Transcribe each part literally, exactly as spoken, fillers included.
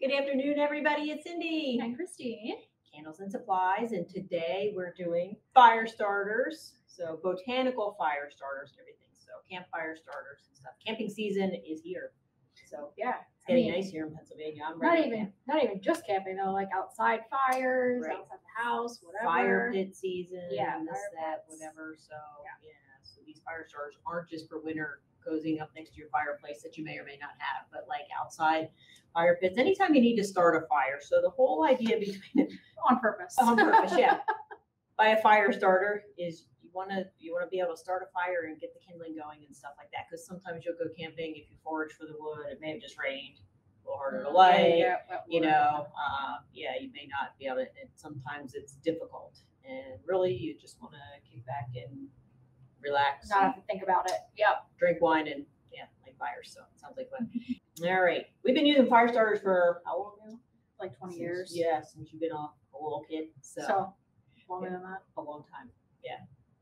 Good afternoon, everybody. It's Cindy. And I'm Christine. Candles and Supplies. And today we're doing fire starters. So botanical fire starters and everything. So campfire starters and stuff. Camping season is here. So yeah, it's getting I mean, nice here in Pennsylvania. I'm ready. Not even, not even just camping though. Like outside fires, right. outside the house, whatever. Fire pit season. Yeah, this, that, whatever. So yeah. yeah, so these fire starters aren't just for winter. Cozying up next to your fireplace that you may or may not have, but like outside fire pits, anytime you need to start a fire. So the whole idea between on purpose, on purpose, yeah, by a fire starter is you want to you want to be able to start a fire and get the kindling going and stuff like that. Because sometimes you'll go camping if you forage for the wood, it may have just rained, a little harder to light. Yeah, yeah, you know, uh, yeah, you may not be able to. And sometimes it's difficult, and really you just want to kick back and relax. Not have to think about it. Yep. Drink wine and yeah, like fire. So it sounds like fun. All right. We've been using fire starters for how long now? Like twenty since, years. Yeah, since you've been a, a little kid. So, so longer yeah, than that. A long time. Yeah.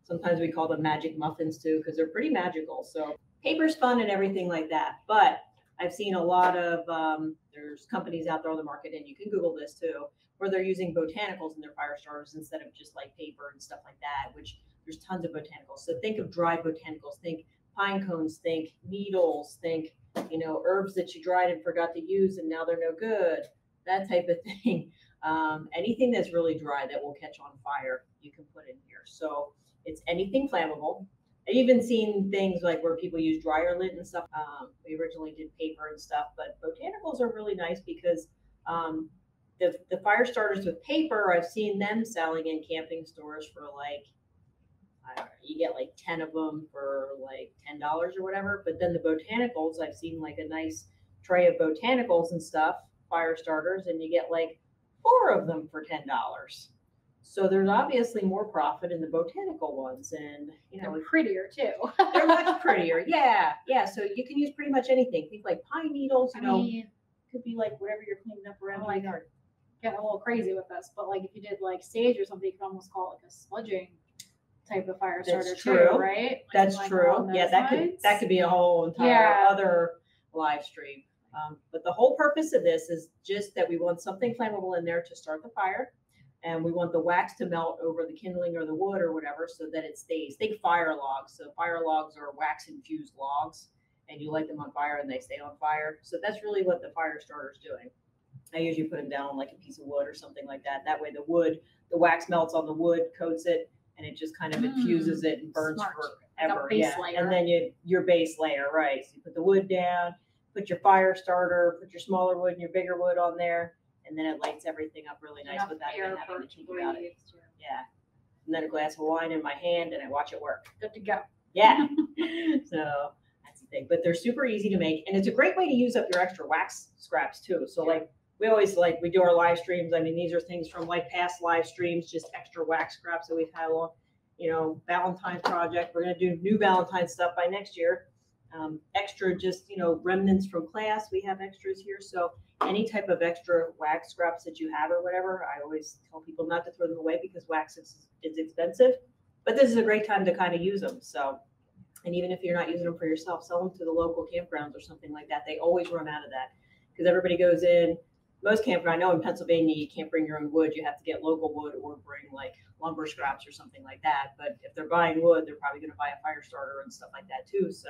Sometimes we call them magic muffins too, because they're pretty magical. So paper's fun and everything like that. But I've seen a lot of um, there's companies out there on the market, and you can Google this too, where they're using botanicals in their fire starters instead of just like paper and stuff like that, which there's tons of botanicals. So think of dried botanicals, think pine cones, think needles, think, you know, herbs that you dried and forgot to use and now they're no good, that type of thing. Um, anything that's really dry that will catch on fire, you can put in here. So it's anything flammable. I've even seen things like where people use dryer lint and stuff. Um, we originally did paper and stuff, but botanicals are really nice because um, the, the fire starters with paper, I've seen them selling in camping stores for like, you get like ten of them for like ten dollars or whatever. But then the botanicals, I've seen like a nice tray of botanicals and stuff, fire starters, and you get like four of them for ten dollars. So there's obviously more profit in the botanical ones. And, you know, they're prettier too. They're much prettier. Yeah. Yeah. So you can use pretty much anything. Think like pine needles, you I know, mean, could be like whatever you're cleaning up around like yard. Getting a little crazy with this. But like if you did like sage or something, you could almost call it like a sludging type of fire starter too, right? Like that's like true. Yeah, that could that could be a whole entire yeah. other live stream. Um, but the whole purpose of this is just that we want something flammable in there to start the fire, and we want the wax to melt over the kindling or the wood or whatever, so that it stays. Think fire logs. So fire logs are wax infused logs, and you light them on fire and they stay on fire. So that's really what the fire starter is doing. I usually put them down on like a piece of wood or something like that. That way the wood, the wax melts on the wood, coats it, and it just kind of infuses it and burns Smart. forever. Yeah. Layer. And then you, your base layer, right? So you put the wood down, put your fire starter, put your smaller wood and your bigger wood on there, and then it lights everything up really nice Enough without even having to think about it. Yeah. And then a glass of wine in my hand and I watch it work. Good to go. Yeah. So that's the thing. But they're super easy to make. And it's a great way to use up your extra wax scraps too. So yeah. like We always like, we do our live streams. I mean, these are things from like past live streams, just extra wax scraps that we've had along, you know, Valentine's project. We're going to do new Valentine's stuff by next year. Um, extra just, you know, remnants from class. We have extras here. So any type of extra wax scraps that you have or whatever, I always tell people not to throw them away because wax is, is expensive, but this is a great time to kind of use them. So, and even if you're not using them for yourself, sell them to the local campgrounds or something like that. They always run out of that because everybody goes in. Most campgrounds, I know in Pennsylvania, you can't bring your own wood. You have to get local wood or bring like lumber scraps or something like that. But if they're buying wood, they're probably going to buy a fire starter and stuff like that too. So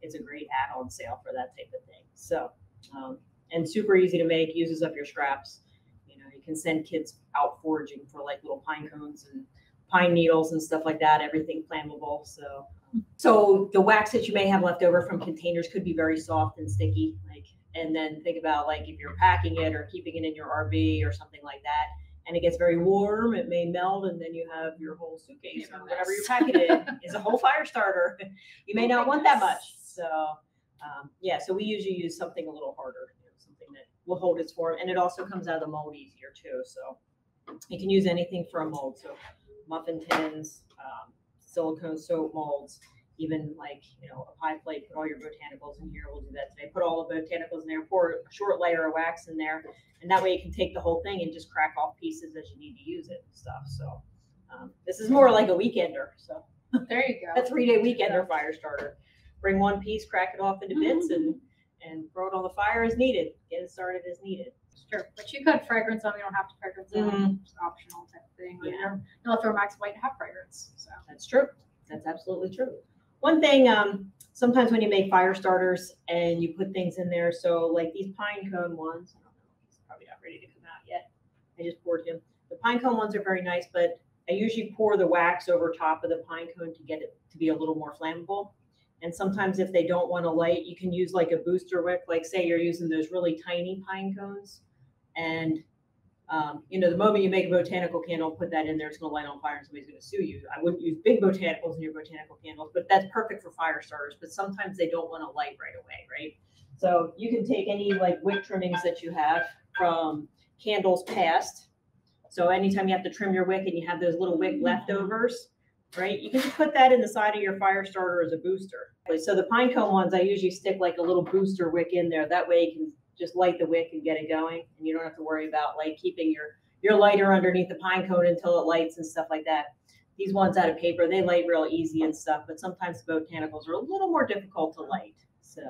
it's a great add-on sale for that type of thing. So, um, and super easy to make, uses up your scraps. You know, you can send kids out foraging for like little pine cones and pine needles and stuff like that, everything flammable. So, um, so the wax that you may have left over from containers could be very soft and sticky. Like, and then think about like if you're packing it or keeping it in your R V or something like that, and it gets very warm, it may melt, and then you have your whole suitcase or whatever you're packing in is a whole fire starter. You may not want that much. So um, yeah, so we usually use something a little harder, you know, something that will hold its form, and it also comes out of the mold easier too. So you can use anything for a mold. So muffin tins, um, silicone soap molds. Even like, you know, a pie plate, put all your botanicals in here. We'll do that today. Put all the botanicals in there, pour a short layer of wax in there. And that way you can take the whole thing and just crack off pieces as you need to use it and stuff. So um, this is more like a weekender. So there you go. A three day weekender fire starter. Bring one piece, crack it off into bits, and and throw it on the fire as needed. Get it started as needed. Sure, but you could fragrance them. You don't have to fragrance them. Mm-hmm. It's optional type of thing. Yeah. No, throw Max White and have fragrance. So that's true. That's absolutely true. One thing, um, sometimes when you make fire starters and you put things in there, so like these pine cone ones, I don't know, he's probably not ready to come out yet. I just poured him. The pine cone ones are very nice, but I usually pour the wax over top of the pine cone to get it to be a little more flammable. And sometimes if they don't want to light, you can use like a booster wick. Like say you're using those really tiny pine cones. And, um, you know, the moment you make a botanical candle, put that in there, it's going to light on fire and somebody's going to sue you. I wouldn't use big botanicals in your botanical candles, but that's perfect for fire starters. But sometimes they don't want to light right away, right? So you can take any like wick trimmings that you have from candles past. So anytime you have to trim your wick and you have those little wick leftovers, right, you can just put that in the side of your fire starter as a booster. So the pine cone ones, I usually stick like a little booster wick in there. That way you can just light the wick and get it going. And you don't have to worry about like keeping your, your lighter underneath the pine cone until it lights and stuff like that. These ones out of paper, they light real easy and stuff, but sometimes the botanicals are a little more difficult to light. So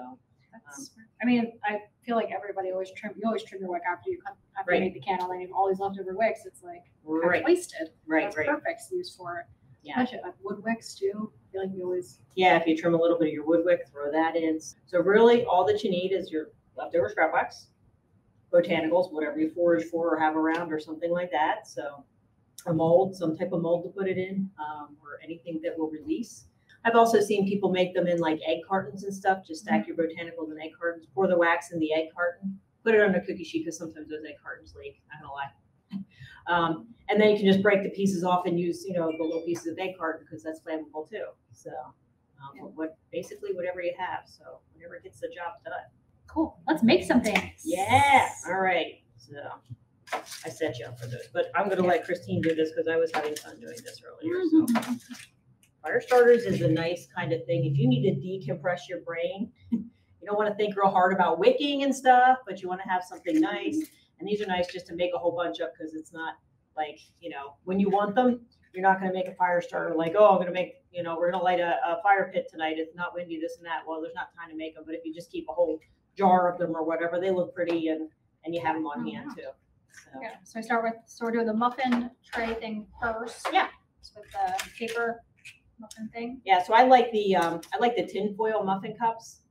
That's, um, I mean, I feel like everybody always trim. You always trim your wick after you after right. you make the candle, and you have all these leftover wicks. It's like right. kind of wasted. Right, That's right. perfect to use for it. Yeah, uh, wood wicks too. I feel like you always. Yeah, if you trim a little bit of your wood wick, throw that in. So really, all that you need is your leftover scrap wax, botanicals, whatever you forage for or have around, or something like that. So a mold, some type of mold to put it in, um, or anything that will release. I've also seen people make them in like egg cartons and stuff. Just stack your botanicals in egg cartons, pour the wax in the egg carton, put it on a cookie sheet because sometimes those egg cartons leak, not gonna lie. Um, and then you can just break the pieces off and use, you know, the little pieces of egg carton because that's flammable too. So um, yeah. what basically whatever you have. So whatever gets the job done. Cool. Let's make some things. Yeah. All right. So I set you up for this, but I'm gonna yeah. let Christine do this because I was having fun doing this earlier. Mm-hmm. So. Fire starters is a nice kind of thing. If you need to decompress your brain, you don't want to think real hard about wicking and stuff, but you want to have something nice. And these are nice just to make a whole bunch up because it's not like, you know, when you want them, you're not going to make a fire starter like, oh, I'm going to make, you know, we're going to light a, a fire pit tonight. It's not windy, this and that. Well, there's not time to make them. But if you just keep a whole jar of them or whatever, they look pretty and, and you have them on oh, hand wow. too. So. Yeah. So I start with sort of the muffin tray thing first. Yeah. Just with the paper. Muffin thing. Yeah, so I like the um, I like the tin foil muffin cups,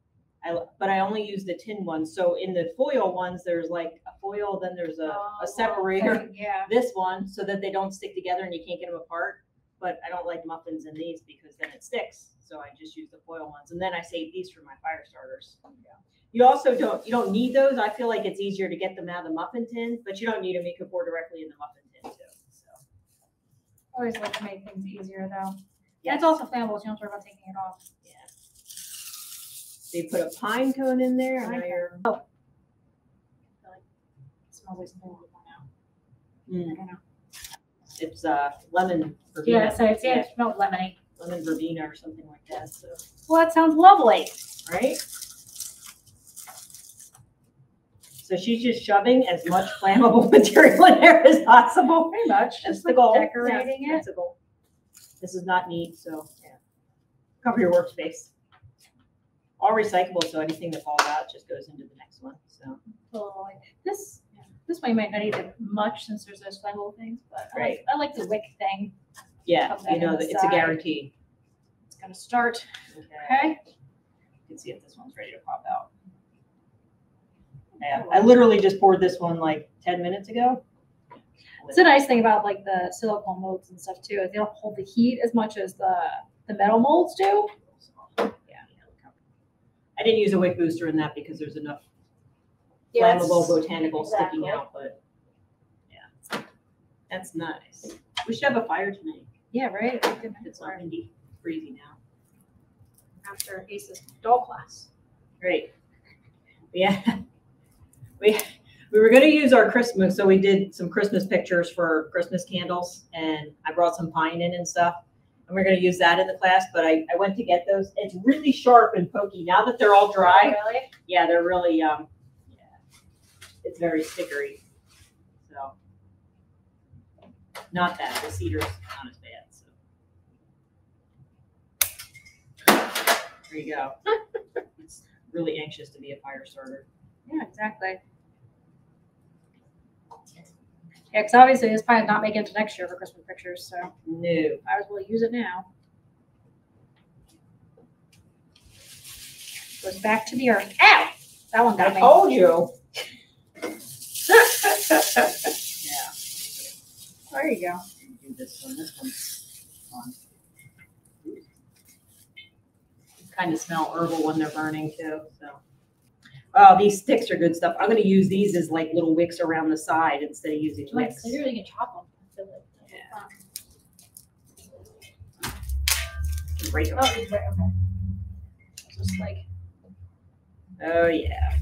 I, but I only use the tin ones. So in the foil ones, there's like a foil, then there's a, oh, a separator. Thing, yeah. This one, so that they don't stick together and you can't get them apart. But I don't like muffins in these because then it sticks. So I just use the foil ones, and then I save these for my fire starters. Yeah. You also don't you don't need those. I feel like it's easier to get them out of the muffin tin, but you don't need them. You can pour directly in the muffin tin too. So I always like to make things easier though. Yeah, it's also flammable, so you don't worry about taking it off. Yeah. So you put a pine cone in there. Pine and you're... Oh. I feel like it smells like something we'll find out. Mm. I don't know. It's uh, lemon verbena. Yeah, so it's, yeah, it smells lemony. Lemon verbena or something like that. So. Well, that sounds lovely. Right? So she's just shoving as much flammable material in there as possible. Pretty much. That's just the goal. Decorating yeah, it. That's the goal. This is not neat, so yeah. Cover your workspace. All recyclable, so anything that falls out just goes into the next one. So oh, this yeah. this one you might not need it much since there's those flammable things, but right. I, like, I like the wick thing. Yeah, you know, it's a guarantee. It's gonna start. Okay. okay. You can see if this one's ready to pop out. Yeah, I literally just poured this one like ten minutes ago. It's a nice thing about like the silicone molds and stuff too. They don't hold the heat as much as the the metal molds do. Yeah. I didn't use a wick booster in that because there's enough yes. flammable botanicals exactly. sticking out. But yeah, that's nice. We should have a fire tonight. Yeah, right. It's not windy, breezy now. After Ace's doll class. Great. Yeah. We. We were going to use our Christmas, so we did some Christmas pictures for Christmas candles, and I brought some pine in and stuff, and we're going to use that in the class, but I, I went to get those. It's really sharp and pokey. Now that they're all dry, oh, really? yeah, they're really, um, yeah, it's very stickery, so not that. The cedar's not as bad, so there you go. really anxious to be a fire starter. Yeah, exactly. Yeah, because obviously this pie is not making it to next year for Christmas pictures, so no. I was going to use it now. Goes back to the earth. Ow! That one got me. I told you. Yeah. There you go. Do this one. This one's fun. You kind of smell herbal when they're burning too. So, oh, these sticks are good stuff. I'm going to use these as like little wicks around the side instead of using wicks. Like, literally, you can chop them. Feel it. Yeah. Fun. Break them. Oh, okay. Just like. Oh yeah.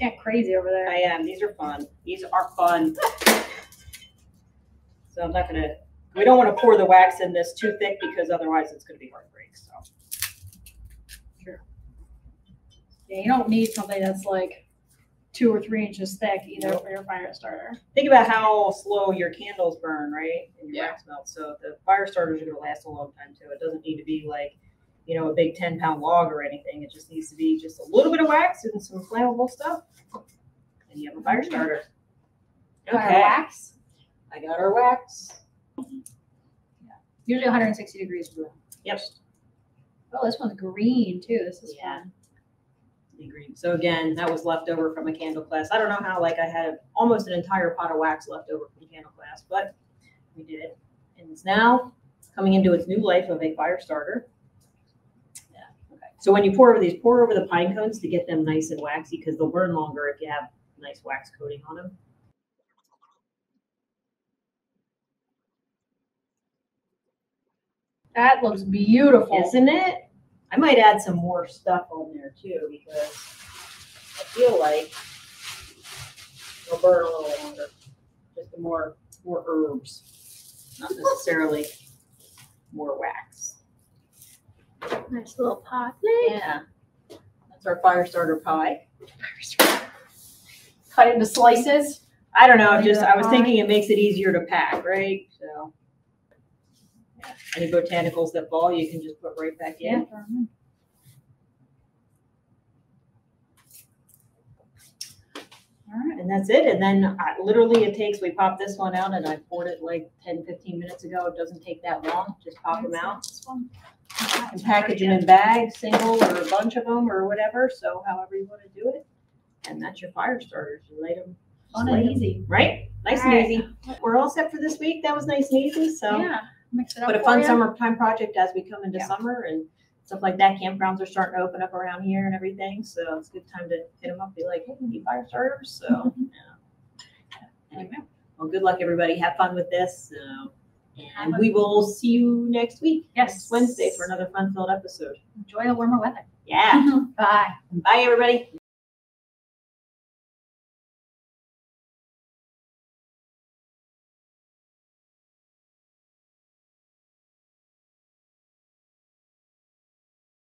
Yeah, crazy over there. I am. These are fun. These are fun. So I'm not going to, we don't want to pour the wax in this too thick because otherwise it's going to be hard to break. So. Sure. Yeah, you don't need something that's like two or three inches thick either for your fire starter. Think about how slow your candles burn, right? And your yeah. wax melts. So the fire starters are going to last a long time too. It doesn't need to be like, you know, a big ten pound log or anything. It just needs to be just a little bit of wax and some flammable stuff. And you have a fire starter. Okay. Fire wax. I got our wax. Yeah. Usually one hundred sixty degrees blue. Yep. Oh, this one's green too. This is yeah. fun. Green. So again, that was left over from a candle class. I don't know how, like I had almost an entire pot of wax left over from candle class, but we did it. And it's now coming into its new life of a fire starter. Yeah. Okay. So when you pour over these, pour over the pine cones to get them nice and waxy because they'll burn longer if you have nice wax coating on them. That looks beautiful, isn't it? I might add some more stuff on there too because I feel like it'll burn a little longer. Just more more herbs, not necessarily more wax. Nice little pot. Yeah, that's our fire starter pie. Cut into slices. I don't know. Just I was thinking it makes it easier to pack, right? So. Any botanicals that fall, you can just put right back in. Mm-hmm. All right, and that's it. And then I, literally it takes, we pop this one out and I poured it like ten, fifteen minutes ago. It doesn't take that long. Just pop them out. And package them in bags, single or a bunch of them or whatever. So however you want to do it. And that's your fire starters. You lay them on and easy. Right? Nice and easy. We're all set for this week. That was nice and easy. So yeah. Mix it up. But a fun summertime project as we come into yeah. summer and stuff like that. Campgrounds are starting to open up around here and everything. So it's a good time to hit them up and be like, hey, we need fire starters. So, mm-hmm. yeah. Anyway, well, good luck, everybody. Have fun with this. So, and we will see you next week. Yes. Next Wednesday for another fun-filled episode. Enjoy the warmer weather. Yeah. Bye. Bye, everybody.